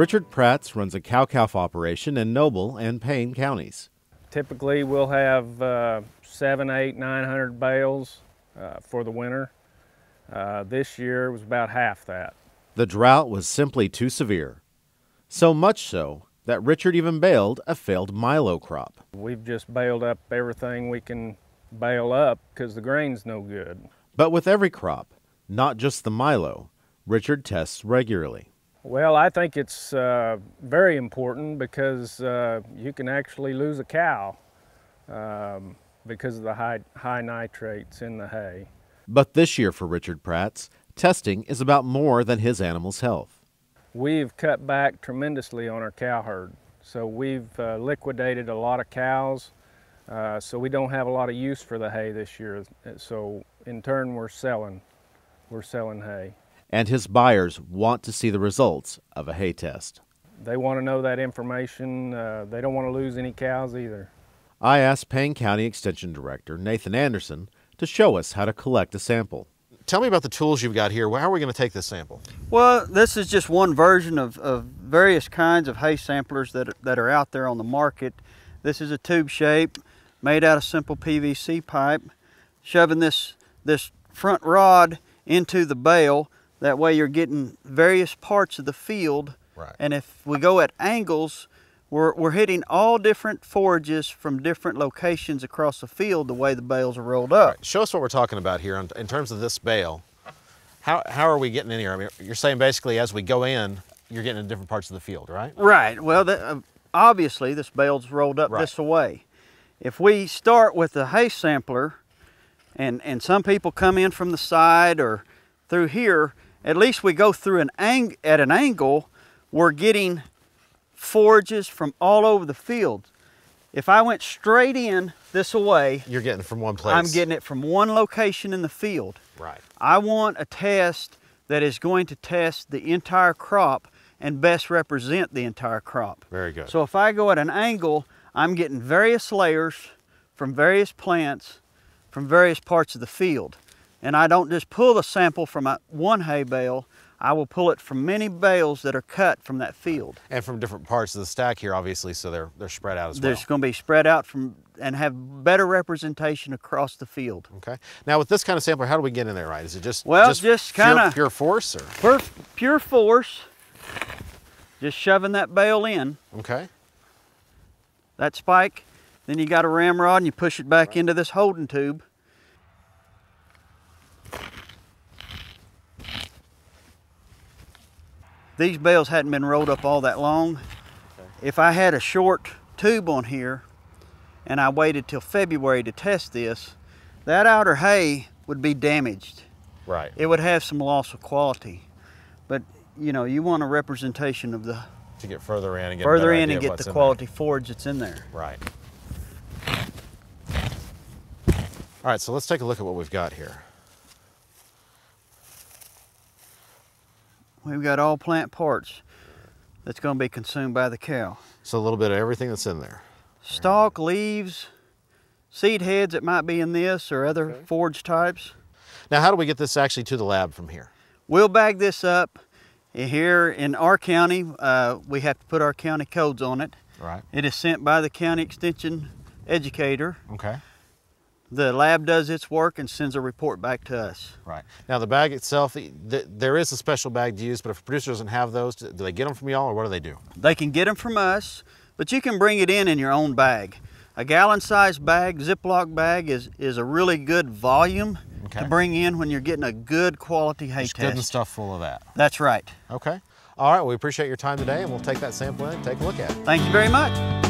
Richard Pratt runs a cow-calf operation in Noble and Payne counties. Typically, we'll have 700, 800, 900 bales for the winter. This year it was about half that. The drought was simply too severe. So much so that Richard even baled a failed milo crop. We've just baled up everything we can bale up because the grain's no good. But with every crop, not just the milo, Richard tests regularly. Well, I think it's very important because you can actually lose a cow because of the high nitrates in the hay. But this year for Richard Pratt, testing is about more than his animal's health. We've cut back tremendously on our cow herd. So we've liquidated a lot of cows, so we don't have a lot of use for the hay this year. So in turn, we're selling hay. And his buyers want to see the results of a hay test. They want to know that information. They don't want to lose any cows either. I asked Payne County Extension Director Nathan Anderson to show us how to collect a sample. Tell me about the tools you've got here. How are we going to take this sample? Well, this is just one version of various kinds of hay samplers that are out there on the market. This is a tube shape made out of simple PVC pipe. Shoving this front rod into the bale, that way you're getting various parts of the field. Right. And if we go at angles, we're hitting all different forages from different locations across the field the way the bales are rolled up. Right. Show us what we're talking about here in terms of this bale. How are we getting in here? I mean, you're saying basically as we go in, you're getting in different parts of the field, right? Right. Well, obviously this bale's rolled up right this way. If we start with the hay sampler, and some people come in from the side or through here, at least we go through at an angle, we're getting forages from all over the field. If I went straight in this way, you're getting it from one place. I'm getting it from one location in the field. Right. I want a test that is going to test the entire crop and best represent the entire crop. Very good. So if I go at an angle, I'm getting various layers from various plants, from various parts of the field. And I don't just pull the sample from one hay bale, I will pull it from many bales that are cut from that field. And from different parts of the stack here, obviously, so they're spread out as well. They're going to be spread out and have better representation across the field. Okay. Now with this kind of sampler, how do we get in there, right? Is it just kind of pure force? Or? Pure force, just shoving that bale in. Okay. That spike, then you got a ramrod and you push it back into this holding tube. These bales hadn't been rolled up all that long. Okay. If I had a short tube on here and I waited till February to test this, that outer hay would be damaged. Right. It would have some loss of quality. But you know, you want a representation of the... To get further in and get further in and get the quality forage that's in there. Right. All right, so let's take a look at what we've got here. We've got all plant parts that's going to be consumed by the cow. So a little bit of everything that's in there. Stalk, leaves, seed heads that might be in this or other forage types. Now how do we get this actually to the lab from here? We'll bag this up. Here in our county, we have to put our county codes on it. Right. It is sent by the county extension educator. Okay. The lab does its work and sends a report back to us. Right. Now the bag itself, there is a special bag to use, but if a producer doesn't have those, do they get them from y'all or what do they do? They can get them from us, but you can bring it in your own bag. A gallon-sized bag, Ziploc bag, is a really good volume to bring in when you're getting a good quality hay test. Just good and stuff full of that. That's right. Okay. All right, well, we appreciate your time today and we'll take that sample in and take a look at it. Thank you very much.